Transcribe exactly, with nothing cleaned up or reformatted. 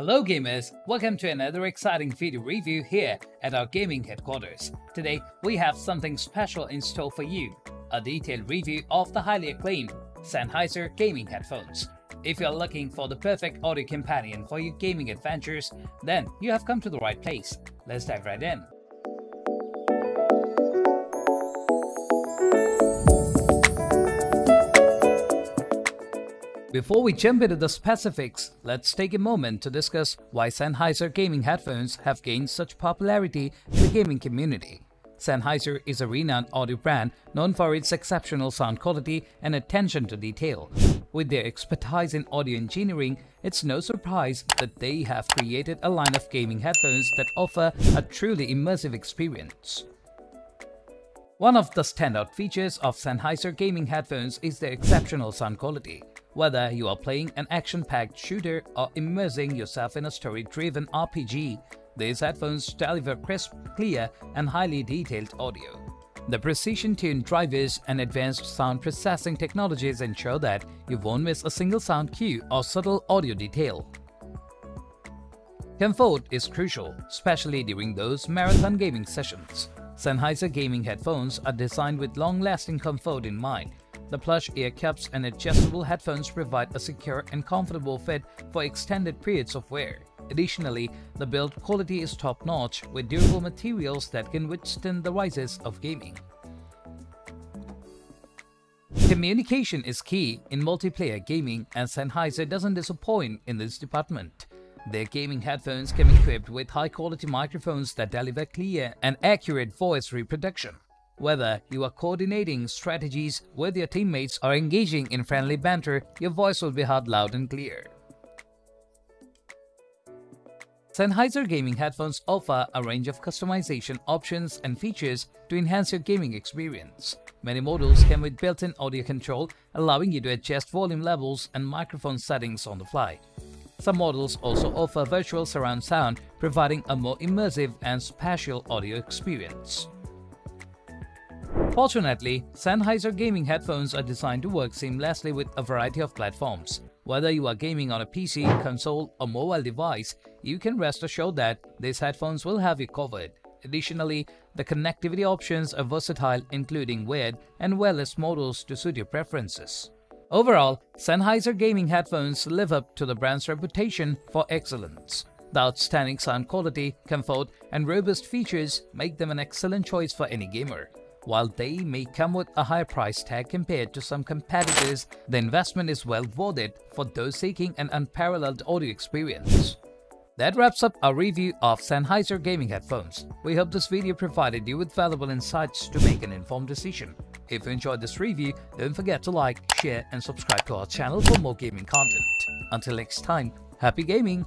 Hello gamers, welcome to another exciting video review here at our gaming headquarters. Today we have something special in store for you, a detailed review of the highly acclaimed Sennheiser gaming headphones. If you're looking for the perfect audio companion for your gaming adventures, then you have come to the right place. Let's dive right in. Before we jump into the specifics, let's take a moment to discuss why Sennheiser gaming headphones have gained such popularity in the gaming community. Sennheiser is a renowned audio brand known for its exceptional sound quality and attention to detail. With their expertise in audio engineering, it's no surprise that they have created a line of gaming headphones that offer a truly immersive experience. One of the standout features of Sennheiser gaming headphones is their exceptional sound quality. Whether you are playing an action-packed shooter or immersing yourself in a story-driven R P G, these headphones deliver crisp, clear, and highly detailed audio. The precision-tuned drivers and advanced sound processing technologies ensure that you won't miss a single sound cue or subtle audio detail. Comfort is crucial, especially during those marathon gaming sessions. Sennheiser gaming headphones are designed with long-lasting comfort in mind. The plush ear cups and adjustable headphones provide a secure and comfortable fit for extended periods of wear. Additionally, the build quality is top-notch with durable materials that can withstand the rises of gaming. Communication is key in multiplayer gaming, and Sennheiser doesn't disappoint in this department. Their gaming headphones come equipped with high-quality microphones that deliver clear and accurate voice reproduction. Whether you are coordinating strategies with your teammates or engaging in friendly banter, your voice will be heard loud and clear. Sennheiser gaming headphones offer a range of customization options and features to enhance your gaming experience. Many models come with built-in audio control, allowing you to adjust volume levels and microphone settings on the fly. Some models also offer virtual surround sound, providing a more immersive and spatial audio experience. Fortunately, Sennheiser gaming headphones are designed to work seamlessly with a variety of platforms. Whether you are gaming on a P C, console, or mobile device, you can rest assured that these headphones will have you covered. Additionally, the connectivity options are versatile, including wired and wireless models to suit your preferences. Overall, Sennheiser gaming headphones live up to the brand's reputation for excellence. The outstanding sound quality, comfort, and robust features make them an excellent choice for any gamer. While they may come with a higher price tag compared to some competitors, the investment is well worth it for those seeking an unparalleled audio experience. That wraps up our review of Sennheiser gaming headphones. We hope this video provided you with valuable insights to make an informed decision. If you enjoyed this review, don't forget to like, share, and subscribe to our channel for more gaming content. Until next time, happy gaming!